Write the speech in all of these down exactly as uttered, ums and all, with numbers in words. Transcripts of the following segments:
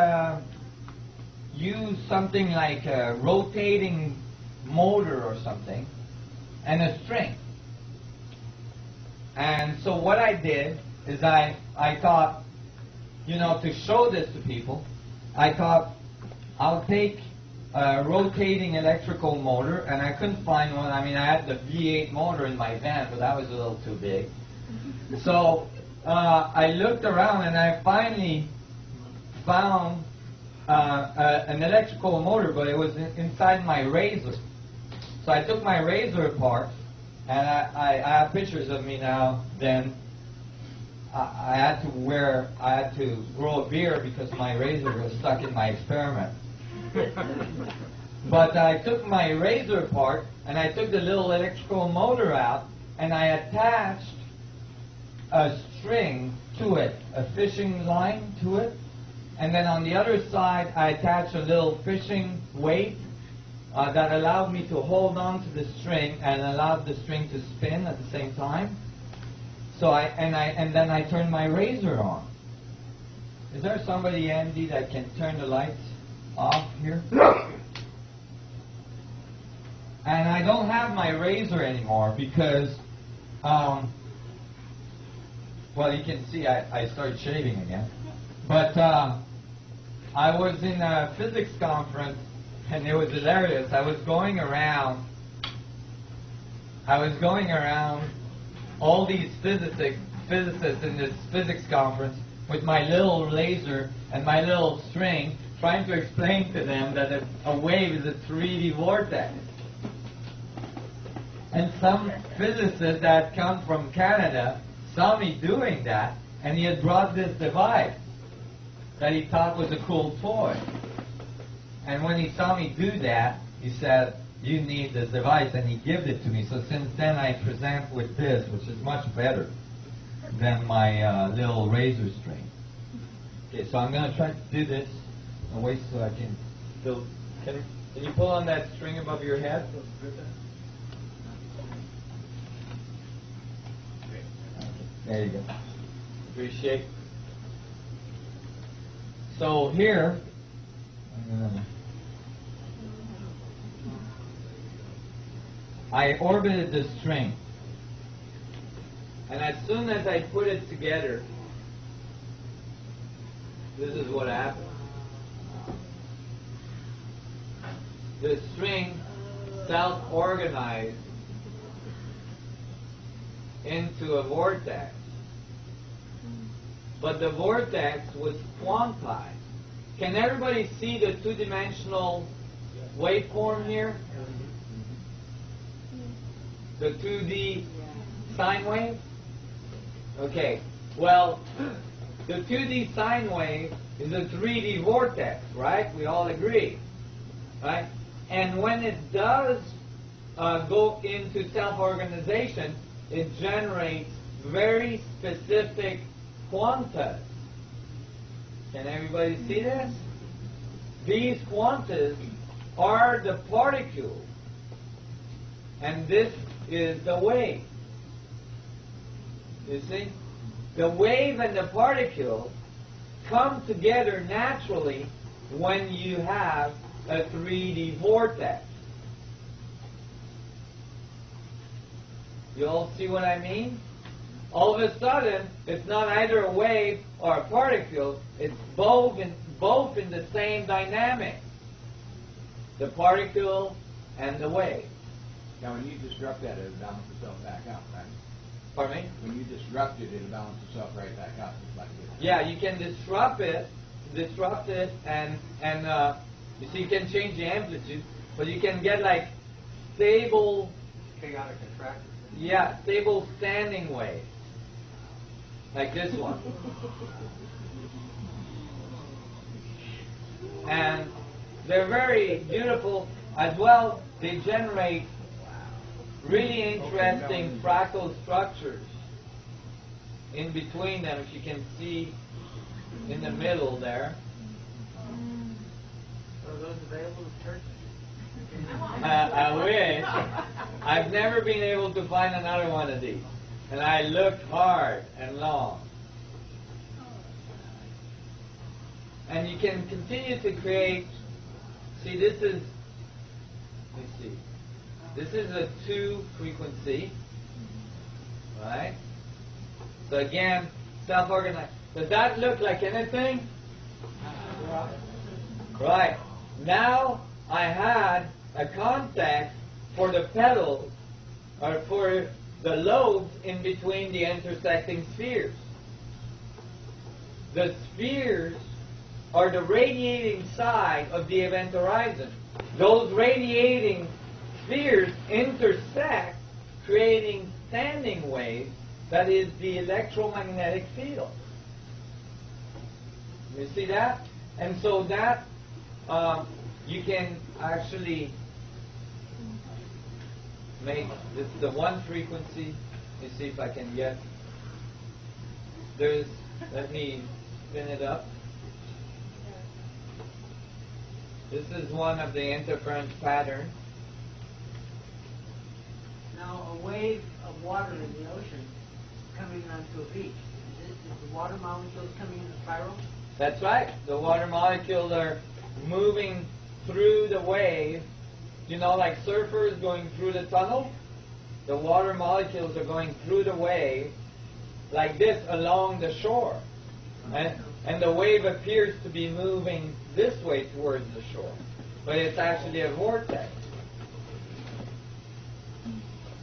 Uh, use something like a rotating motor or something and a string. And so what I did is I, I thought, you know, to show this to people, I thought I'll take a rotating electrical motor, and I couldn't find one. I mean, I had the V eight motor in my van, but that was a little too big. So uh, I looked around, and I finally found uh, uh, an electrical motor, but it was in, inside my razor. So I took my razor apart, and I, I, I have pictures of me now. Then I, I had to wear, I had to grow a beard because my razor was stuck in my experiment. But I took my razor apart, and I took the little electrical motor out, and I attached a string to it, a fishing line to it. And then on the other side, I attached a little fishing weight uh, that allowed me to hold on to the string and allowed the string to spin at the same time. So I and I and then I turned my razor on. Is there somebody, Andy, that can turn the lights off here? And I don't have my razor anymore because, um, well, you can see I, I started shaving again. But uh, I was in a physics conference, and it was hilarious. I was going around, I was going around all these physicists, physicists in this physics conference with my little laser and my little string, trying to explain to them that a, a wave is a three D vortex. And some physicist that had come from Canada saw me doing that, and he had brought this device that he thought was a cool toy. And when he saw me do that, he said, "You need this device," and he gave it to me. So since then, I present with this, which is much better than my uh, little razor string. Okay, so I'm going to try to do this. I'll wait so I can still... Can, can you pull on that string above your head? There you go. Appreciate. So here, I orbited the string. And as soon as I put it together, this is what happened. The string self-organized into a vortex. But the vortex was quantized. Can everybody see the two-dimensional waveform here? The two D sine wave? Okay. Well, the two D sine wave is a three D vortex, right? We all agree, right? And when it does uh, go into self-organization, it generates very specific quantas. Can everybody see this? These quantas are the particles, and this is the wave. You see? The wave and the particle come together naturally when you have a three D vortex. You all see what I mean? All of a sudden, it's not either a wave or a particle, it's both in, both in the same dynamic. The particle and the wave. Now, when you disrupt that, it balances itself back out, right? Pardon me? When you disrupt it, it balances itself right back out. Like this. Yeah, you can disrupt it, disrupt it, and, and uh, you see, you can change the amplitude, but you can get, like, stable... chaotic attractor. Yeah, stable standing waves. Like this one. And they're very beautiful as well. They generate really interesting fractal structures in between them, if you can see in the middle there. Are those available to churches? Uh, I wish. I've never been able to find another one of these. And I looked hard and long. And you can continue to create. See, this is, let's see, this is a two frequency, right? So again, self-organized. Does that look like anything? Right. Now I had a contact for the pedals, or for the lobes in between the intersecting spheres. The spheres are the radiating side of the event horizon. Those radiating spheres intersect, creating standing waves that is the electromagnetic field. You see that? And so that uh, you can actually make this the one frequency. You see if I can get there's let me spin it up. This is one of the interference patterns. Now a wave of water in the ocean coming onto a beach. Is, is the water molecules coming in a spiral? That's right. The water molecules are moving through the wave. You know, like surfers going through the tunnel? The water molecules are going through the wave like this along the shore. And, and the wave appears to be moving this way towards the shore. But it's actually a vortex.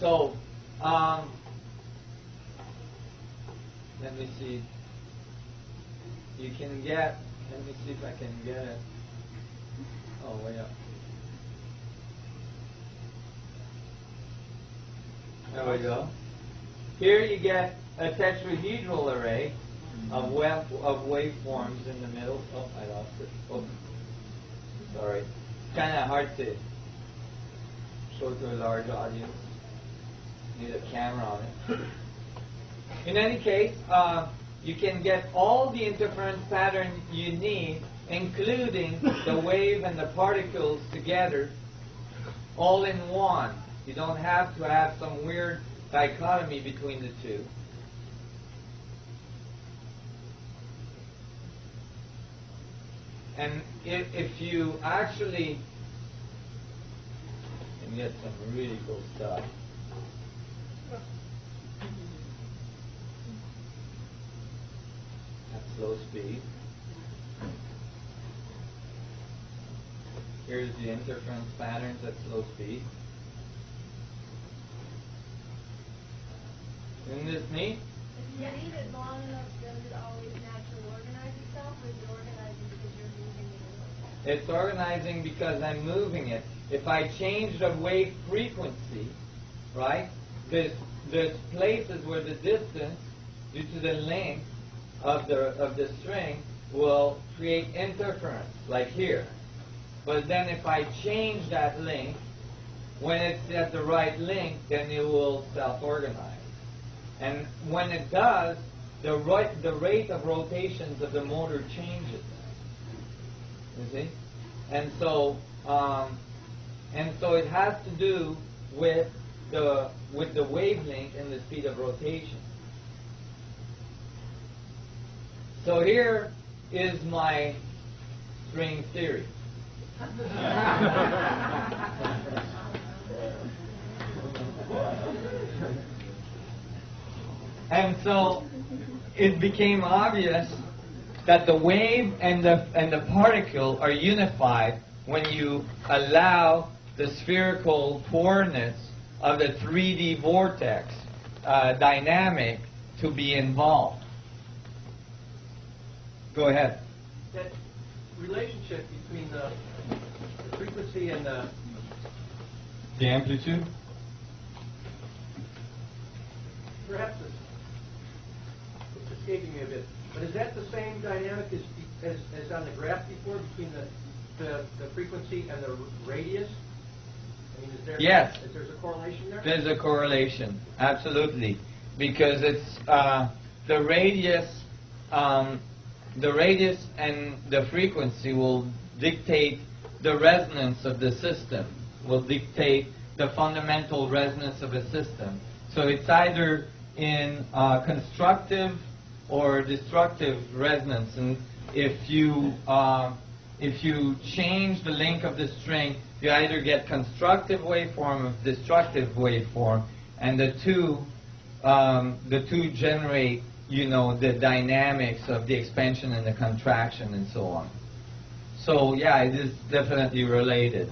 So, um, let me see. You can get, let me see if I can get it. Oh, way up. There we go. Here you get a tetrahedral array of wave of waveforms in the middle. Oh, I lost it. Oh, sorry. It's kind of hard to show to a large audience. Need a camera on it. In any case, uh, you can get all the interference pattern you need, including the wave and the particles together, all in one. You don't have to have some weird dichotomy between the two. And if, if you actually can get some really cool stuff. At slow speed. Here's the interference patterns at slow speed. Isn't this neat? If you leave it long enough, does it always naturally organize itself, or is it organizing because you're moving it? It's organizing because I'm moving it. If I change the wave frequency, right, there's, there's places where the distance, due to the length of the, of the string, will create interference, like here. But then if I change that length, when it's at the right length, then it will self-organize. And when it does, the, ro the rate of rotations of the motor changes. You see? And so, um, and so it has to do with the, with the wavelength and the speed of rotation. So here is my string theory. And so it became obvious that the wave and the, and the particle are unified when you allow the spherical coordinates of the three D vortex uh, dynamic to be involved. Go ahead. That relationship between the, the frequency and the... The amplitude? Perhaps it's escaping me a bit, but is that the same dynamic as, as, as on the graph before between the, the, the frequency and the radius? I mean, is there, yes. Is there a correlation there? There's a correlation, absolutely, because it's uh, the radius, um, the radius and the frequency will dictate the resonance of the system, will dictate the fundamental resonance of a system. So it's either in uh, constructive or destructive resonance, and if you uh, if you change the length of the string, you either get constructive waveform or destructive waveform, and the two um, the two generate, you know, the dynamics of the expansion and the contraction and so on. So yeah, it is definitely related.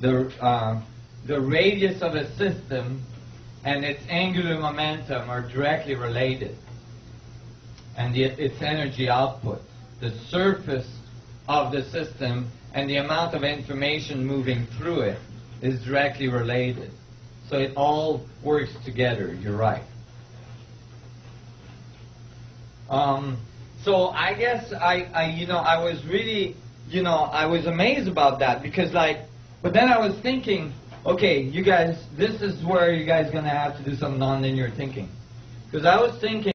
The uh, the radius of a system and its angular momentum are directly related, and the, its energy output, the surface of the system and the amount of information moving through it is directly related. So it all works together, you're right. Um, so I guess I, I, you know, I was really, you know, I was amazed about that because like, but then I was thinking, okay, you guys, this is where you guys are going to have to do some nonlinear thinking. Because I was thinking,